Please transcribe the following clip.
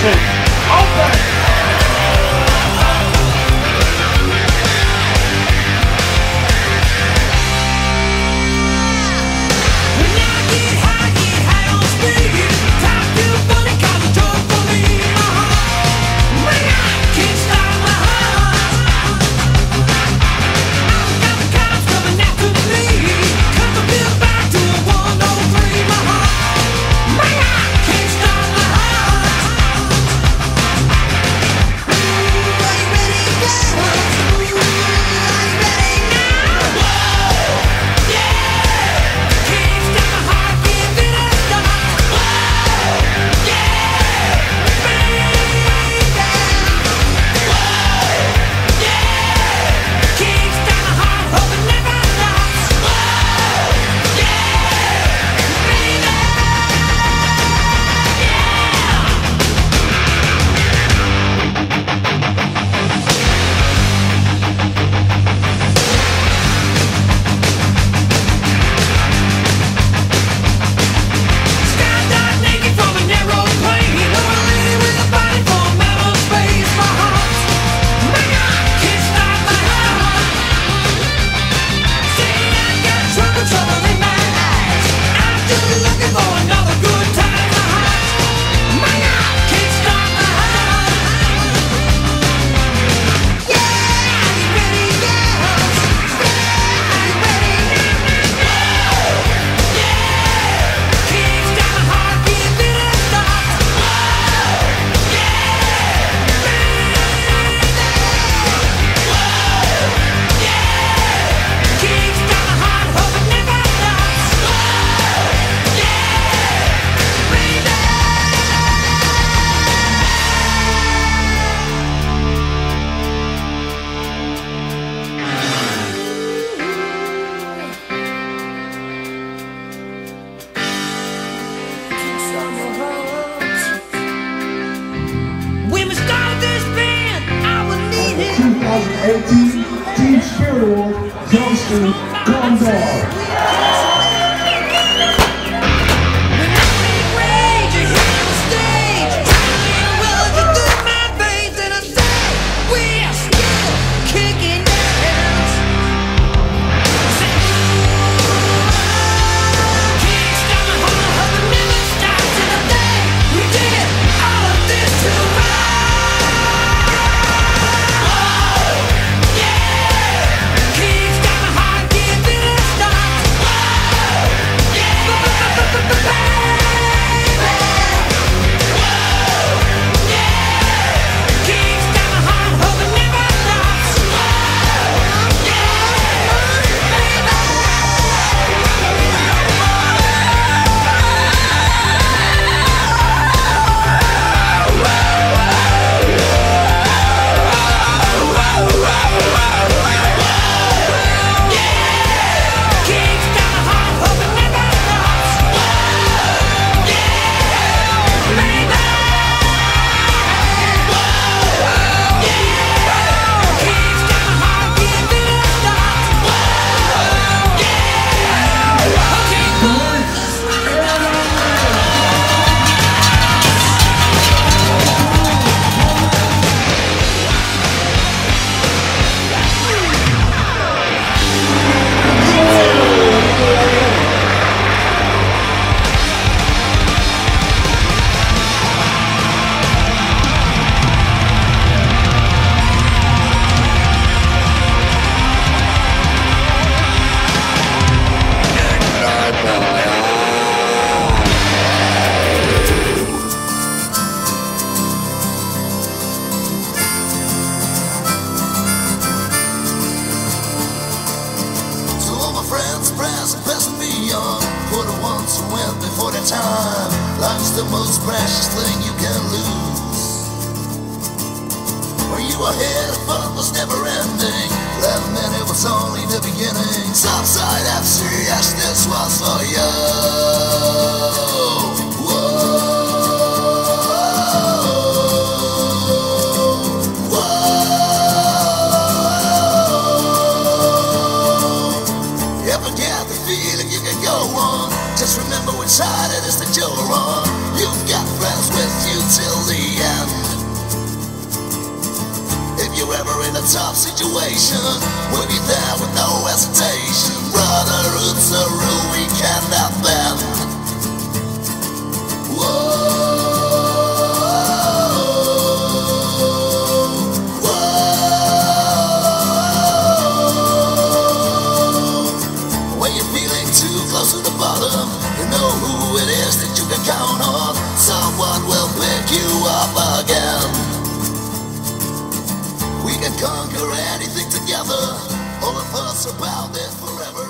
Texas. Open! Team Spirit Award goes to Condor. The most precious thing you can lose. Where you were here, the fun was never ending. That minute was only the beginning. Southside FC, yes, this was for you. Just remember which side it is that you're on. You've got friends with you till the end. situation, we'll be there with no hesitation. Brother, it's a rule we cannot bend. Whoa, when you're feeling too close to the bottom, you know who it is that you can count on. Someone will pick you up again. We can conquer anything together. All of us are bound there forever.